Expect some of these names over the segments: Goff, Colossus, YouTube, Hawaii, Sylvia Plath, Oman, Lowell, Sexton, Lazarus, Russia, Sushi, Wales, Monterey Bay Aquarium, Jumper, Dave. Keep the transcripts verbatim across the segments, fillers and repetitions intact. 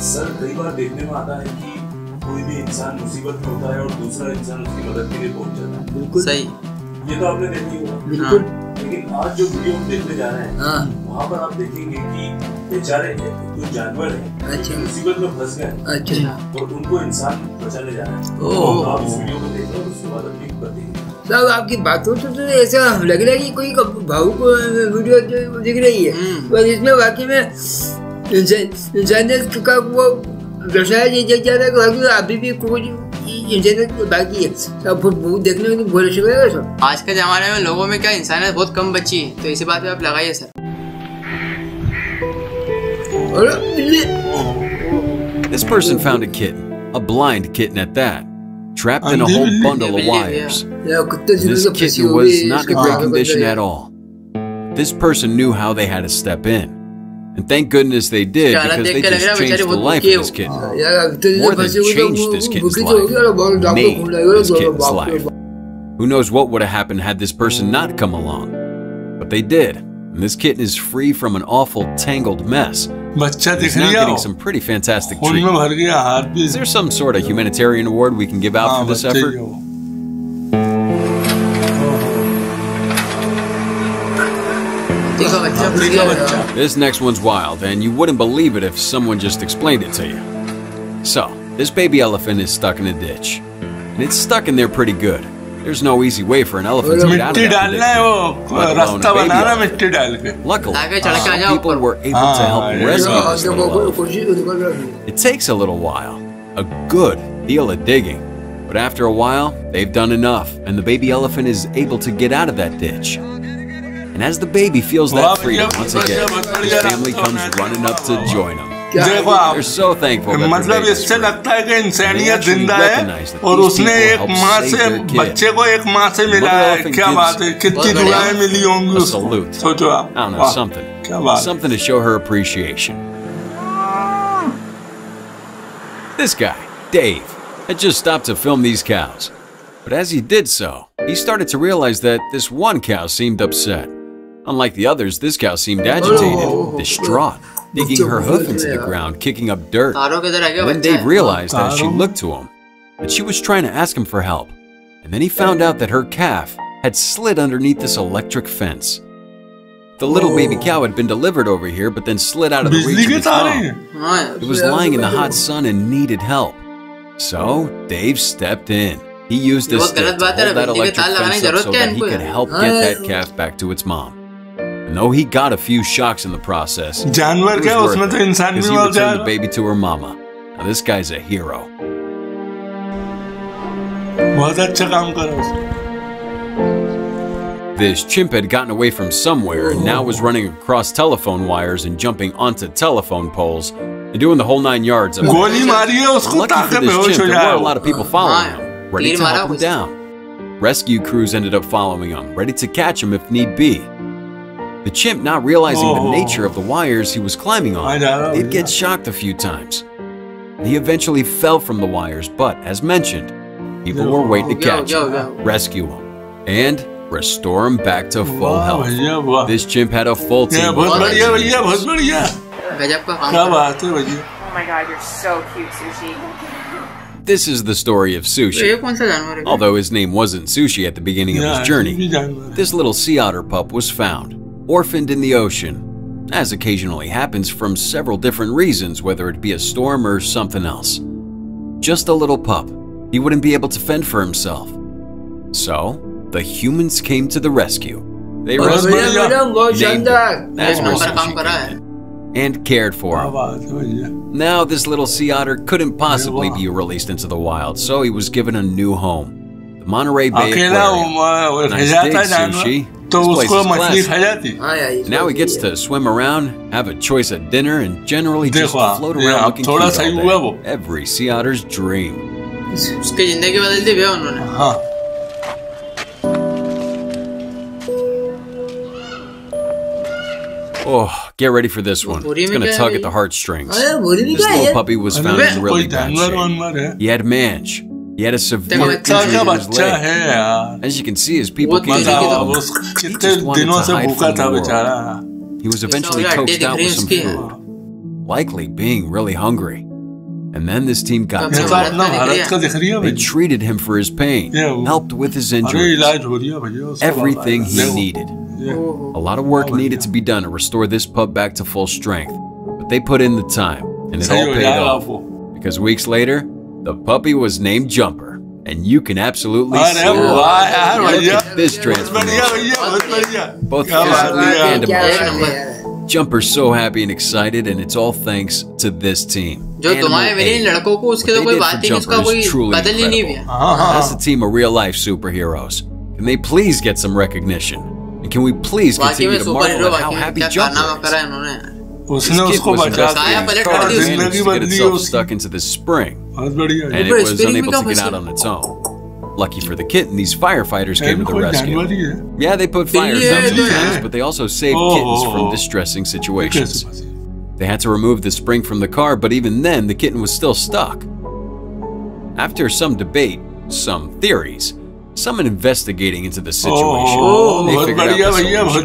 Sir कई बार देखने में आता है कि कोई भी इंसान मुसीबत में होता है और दूसरा इंसान उसकी मदद के लिए पहुंच जाता है। बिल्कुल सही, ये तो आपने देखी होगा। बिल्कुल। लेकिन आज जो वीडियो हम देखने जा रहे हैं वहाँ पर आप देखेंगे कि बेचारे जो जानवर है मुसीबत में फंस गए और उनको इंसान बचाने जा रहा है। आप इस वीडियो को देख रहे हो उसके बाद अपनी प्रतिक्रिया। सब आपकी बातों से तो ऐसा लग रहा है कि कोई भावुक वीडियो दिख रही है, पर इसमें वाकई में इंसानियत का वो दर्शाया जा रहा है कि अभी भी कुछ इंसानियत बाकी है। सब बहुत देखने में बहुत अच्छा लगेगा। सर आज के ज़माने में लोगों में क्या इंसानियत बहुत कम बची है, तो इसी बात पर आप लगाइए sir. This person found a kitten, a blind kitten at that. Trapped in a whole bundle of wires. This kitten was not in great condition at all. This person knew how they had to step in. And thank goodness they did, because they just changed the life of this kitten. More than changed this kitten's life, made this kitten's life. Who knows what would have happened had this person not come along. But they did. And this kitten is free from an awful tangled mess. बच्चा दिख रहा है, some pretty fantastic treat. में भर गया हाथ भी। Is there some sort of humanitarian award we can give out for this effort? This next one's wild, and you wouldn't believe it if someone just explained it to you. So, this baby elephant is stuck in a ditch, and it's stuck in there pretty good. There's no easy way for an elephant to get out of that. Luckily, uh, people were able to help rescue this little elephant. It takes a little while, a good deal of digging, but after a while, they've done enough, and the baby elephant is able to get out of that ditch. And as the baby feels that freedom once again, his family comes running up to join him. They're so thankful that मतलब इससे लगता है कि इंसानियत जिंदा है और उसने एक माँ से बच्चे को एक माँ से मिला है। क्या बात है, कितनी दुआएं मिली होंगी उसको। सोचो आप, क्या बात। Something to show her appreciation. This guy, Dave, had just stopped to film these cows, but as he did so, he started to realize that this one cow seemed upset. Unlike the others, this cow seemed agitated, distraught, digging her hoof into the ground, kicking up dirt. And then Dave realized as she looked to him that she was trying to ask him for help. And then he found out that her calf had slid underneath this electric fence. The little baby cow had been delivered over here, but then slid out of the reach of its home. It was lying in the hot sun and needed help. So Dave stepped in. He used this stick to hold that electric fence up so that he could help get that calf back to its mom. No, he got a few shocks in the process. जानवर क्या, उसमें तो इंसान भी मिल जाएगा। The baby to her mama. Now this guy's a hero. बहुत अच्छा काम कर रहा है। This chimp had gotten away from somewhere and now was running across telephone wires and jumping onto telephone poles and doing the whole nine yards. गोली मारी है उसको, ताकत में होश हो जाए। Lucky for this chimp, there were a lot of people following him, ready to help him down. Rescue crews ended up following him, ready to catch him if need be. The chimp, not realizing oh. the nature of the wires he was climbing on, did get shocked a few times. He eventually fell from the wires, but as mentioned, people yo, were waiting to catch yo, yo, yo. him, rescue him, and restore him back to full wow, health. Yeah, wow. This chimp had a full team. Yeah, bahut badhiya, bahut badhiya, bahut badhiya. Oh my God, you're so cute, Sushi. This is the story of Sushi. Although his name wasn't Sushi at the beginning yeah, of his journey, this little sea otter pup was found. Orphaned in the ocean, as occasionally happens from several different reasons, whether it be a storm or something else. Just a little pup, he wouldn't be able to fend for himself. So, the humans came to the rescue. They rescued him, named him, as Sushi, and cared for him. Now this little sea otter couldn't possibly be released into the wild, so he was given a new home. The Monterey Bay Aquarium. Nice day, Sushi. This place is classic. Now he gets to swim around, have a choice at dinner, and generally just float around looking cute all day. Every sea otter's dream. Oh, get ready for this one. It's going to tug at the heartstrings. This little puppy was found in really bad shape. He had mange. He had a severe injury in his leg. As you can see, his people came to help him. He just wanted to hide from the world. He was eventually coaxed out with some food, likely being really hungry. And then this team got to him. They treated him for his pain, helped with his injuries, everything he needed. A lot of work needed to be done to restore this pub back to full strength, but they put in the time, and it all paid off. Because weeks later, the puppy was named Jumper, and you can absolutely see this transformation, both physically and emotionally. Jumper's so happy and excited, and it's all thanks to this team. Animal aid. What they did for Jumper is truly incredible. That's a team of real-life superheroes. Can they please get some recognition? And can we please continue to marvel at how happy Jumper is? This kid was investigating his car and managed to get itself stuck into this spring, and it was unable to get out on its own. Lucky for the kitten, these firefighters came to the rescue. Yeah, they put fires out sometimes, but they also saved kittens from distressing situations. They had to remove the spring from the car, but even then, the kitten was still stuck. After some debate, some theories, someone investigating into the situation, they figured out the solution.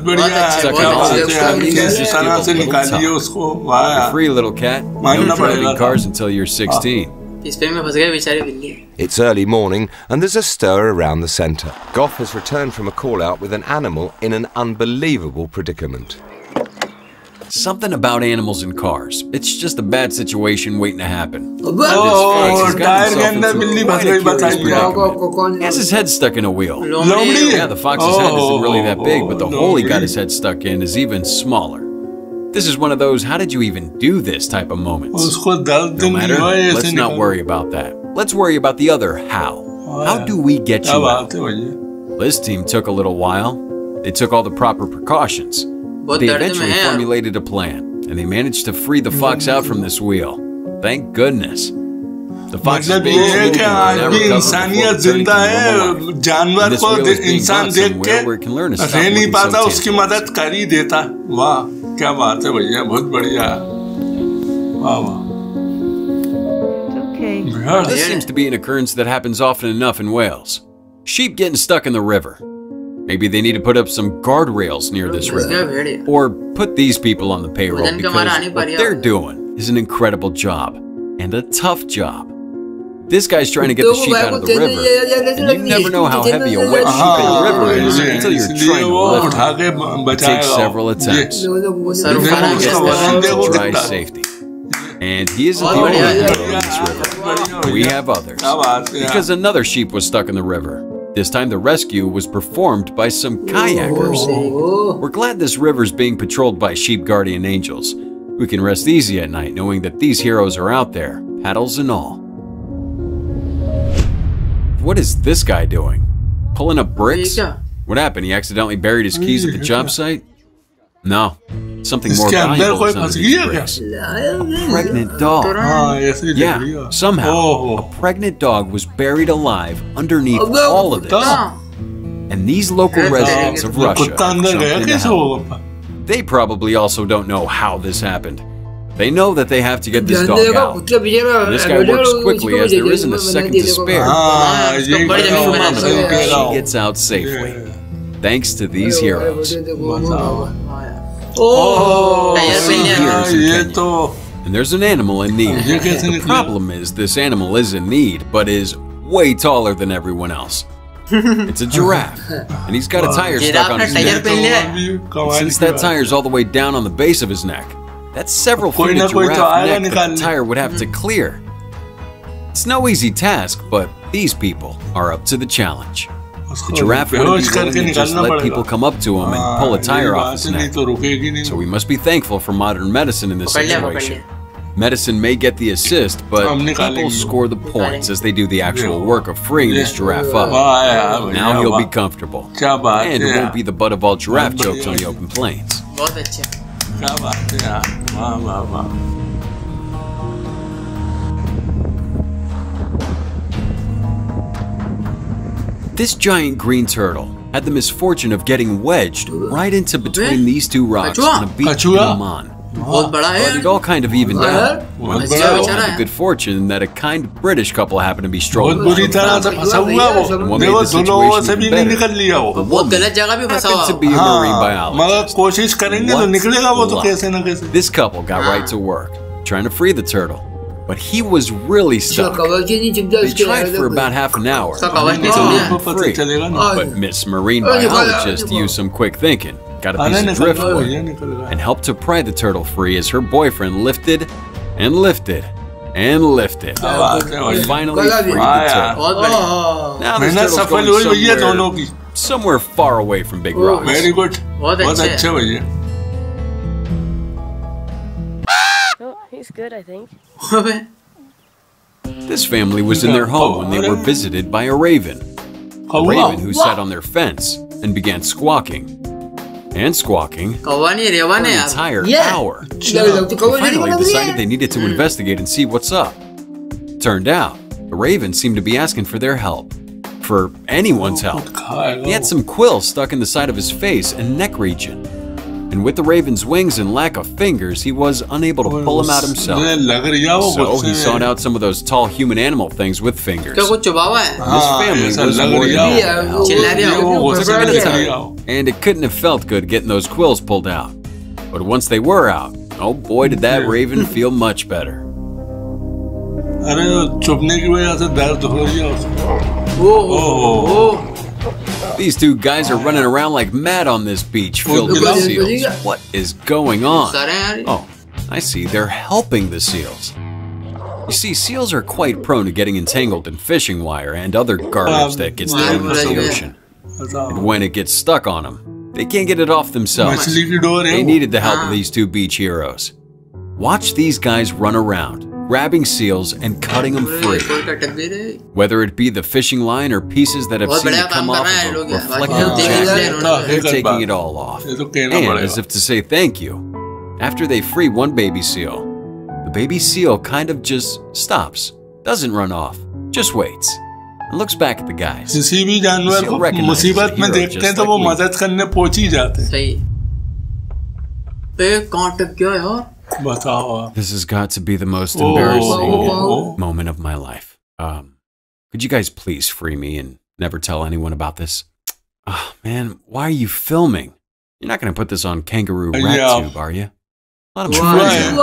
Stuck in all the families, just give a little time. A free little cat, no driving cars until you're sixteen. It's early morning, and there's a stir around the centre. Goff has returned from a call-out with an animal in an unbelievable predicament. Something about animals in cars. It's just a bad situation waiting to happen. Oh, he's got himself into quite a curious predicament. He has his head stuck in a wheel. Yeah, the fox's head isn't really that big, but the hole he got his head stuck in is even smaller. This is one of those "how did you even do this" type of moments. No matter, let's not worry about that. Let's worry about the other how. How do we get you out? This team took a little while. They took all the proper precautions. They eventually formulated a plan, and they managed to free the fox out from this wheel. Thank goodness. The fox is being treated and will never recover before returning to normal life. And this wheel is being brought somewhere where it can learn to stop looking so tangible. क्या बात है भैया बहुत बढ़िया वाह वाह This seems to be an occurrence that happens often enough in Wales. Sheep getting stuck in the river. Maybe they need to put up some guardrails near this river, or put these people on the payroll, because what they're doing is an incredible job, and a tough job. This guy's trying to get the sheep out of the river, and you never know how heavy a wet sheep in the river is until you're trying to lift it. It takes several attempts. He gets that dry safety. And he isn't the only animal in this river. We have others. Because another sheep was stuck in the river. This time the rescue was performed by some kayakers. We're glad this river's being patrolled by sheep guardian angels. We can rest easy at night knowing that these heroes are out there, paddles and all. What is this guy doing? Pulling up bricks? What happened? He accidentally buried his keys at the job site? No. Something more valuable is under these bricks. A pregnant dog. Yeah, somehow, a pregnant dog was buried alive underneath all of this. And these local residents of Russia jumped into help. They probably also don't know how this happened. They know that they have to get this dog out. And this guy works quickly as there isn't a second to spare. She gets out safely, thanks to these heroes. Oh, and there's an animal in need. The problem is this animal is in need, but is way taller than everyone else. It's a giraffe, and he's got a tire stuck on his neck. Since that tire's all the way down on the base of his neck, that's several feet of giraffe neck that the tire would have to clear. It's no easy task, but these people are up to the challenge. The giraffe wouldn't be willing to just let people come up to him and pull a tire off his neck. So we must be thankful for modern medicine in this situation. Medicine may get the assist, but people score the points as they do the actual work of freeing this giraffe up. Now he'll be comfortable, and it won't be the butt of all giraffe jokes on the open plains. This giant green turtle had the misfortune of getting wedged right into between these two rocks on a beach in Oman. But it all kind of evened out. It had the good fortune that a kind British couple happened to be strolling along the and what made the situation even better, the woman happened to be a marine biologist. What luck. This couple got right to work, trying to free the turtle. But he was really stuck. They tried for about half an hour unable to leap free. But Miss Marine Biologist used some quick thinking, got a piece of driftwood, and helped to pry the turtle free as her boyfriend lifted and lifted and lifted. And finally freed the turtle. Now this turtle's going somewhere, somewhere far away from big rocks. Very good. He's good, I think. This family was in their home when they were visited by a raven. A raven who sat on their fence and began squawking. And squawking for an entire hour. They finally decided they needed to investigate and see what's up. Turned out, the raven seemed to be asking for their help. For anyone's help. He had some quills stuck in the side of his face and neck region. And with the raven's wings and lack of fingers, he was unable to pull him out himself. So he sought out some of those tall human animal things with fingers. And his family was more than And it couldn't have felt good getting those quills pulled out. But once they were out, oh boy did that raven feel much better. Oh. These two guys are running around like mad on this beach filled with seals. What is going on? Oh, I see, they're helping the seals. You see, seals are quite prone to getting entangled in fishing wire and other garbage that gets thrown into the ocean. And when it gets stuck on them, they can't get it off themselves. They needed the help of these two beach heroes. Watch these guys run around, grabbing seals and cutting them free. Whether it be the fishing line or pieces that have seemed to come off of a reflective jacket, they're taking it all off. And as if to say thank you, after they free one baby seal, the baby seal kind of just stops, doesn't run off, just waits, and looks back at the guys. The seal recognizes the hero just like me. They contact you, huh? This has got to be the most embarrassing oh, oh, oh. moment of my life. Um, could you guys please free me and never tell anyone about this? Oh, man, why are you filming? You're not going to put this on Kangaroo Rat yeah. Tube, are you? Let him try.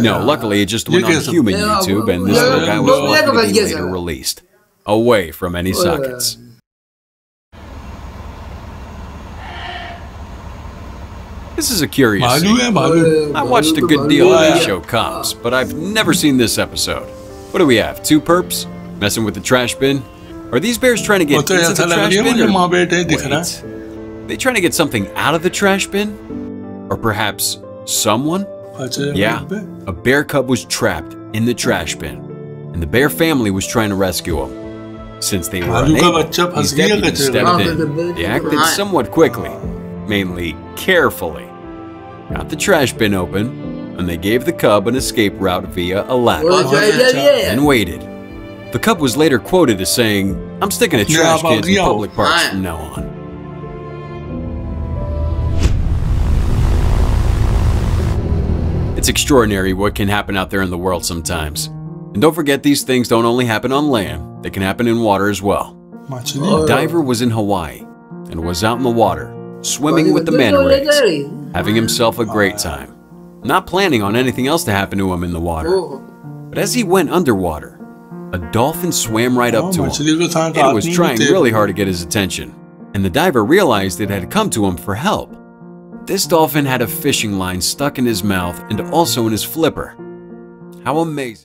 No, luckily it just went on human YouTube and this little guy was lucky to be later released. Away from any sockets. This is a curious scene. I watched a good deal of that show, Cops, but I've never seen this episode. What do we have? Two perps? Messing with the trash bin? Are these bears trying to get into the trash bin? Wait, are they trying to get something out of the trash bin? Or perhaps someone? Yeah, a bear cub was trapped in the trash bin, and the bear family was trying to rescue him. Since they were unable, his deputy stepped in. They acted somewhat quickly, mainly carefully. Got the trash bin open, and they gave the cub an escape route via a ladder and waited. The cub was later quoted as saying, "I'm sticking to trash cans in public parks from now on." It's extraordinary what can happen out there in the world sometimes. And don't forget, these things don't only happen on land, they can happen in water as well. A diver was in Hawaii and was out in the water, swimming with the manta rays, having himself a great time, not planning on anything else to happen to him in the water. But as he went underwater, a dolphin swam right up to him, and it was trying really hard to get his attention, and the diver realized it had come to him for help. This dolphin had a fishing line stuck in his mouth and also in his flipper. How amazing.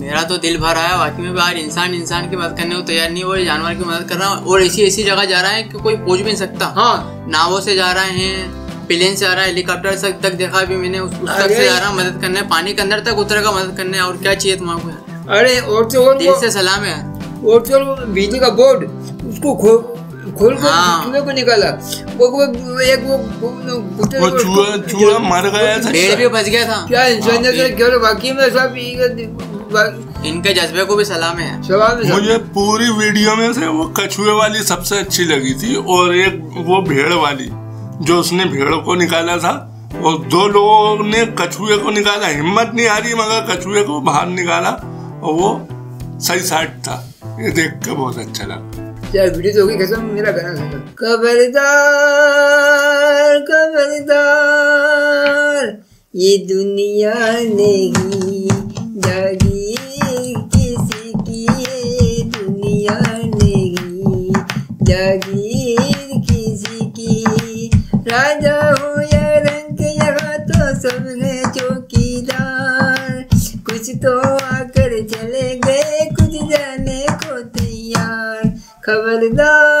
मेरा तो दिल भर आया वाकई में बाहर इंसान इंसान की बात करने को तैयार नहीं हो रही जानवर की मदद कर रहा हूँ और ऐसी ऐसी जगह जा रहा है कि कोई पहुंच भी नहीं सकता हाँ नावों से जा रहे हैं प्लेन से आ रहा है हेलीकॉप्टर तक देखा भी मैंने उस तक से जा रहा मदद करने पानी के अंदर तक उतरेगा मदद करने और क्या चाहिए तुम्हारे को अरे और से और दिल से सलाम है और से बिजली का बोर्ड उसको खोल कर को निकाला वो एक वो चूहा चूहा मर गया था पेड़ भी बच गया था क्या इंसान वाकई में सब इनके जज्बे को भी सलाम है। मुझे पूरी वीडियो में से वो कछुए वाली सबसे अच्छी लगी थी और एक वो भेड़ वाली जो उसने भेड़ को निकाला था और दो लोगों ने कछुए को निकाला, हिम्मत नहीं आ रही मगर कछुए को बाहर निकाला और वो सही साइड था, ये देख के बहुत अच्छा लगा। यार वीडियो तो कैसा मेरा गाना था खबरदार खबरदार ये दुनिया नहीं जागी किसी की, ये दुनिया नहीं जागी किसी की, राजा हो या रंग यहाँ तो सबने चौकीदार, कुछ तो आकर चले गए कुछ जाने को तैयार, खबरदार।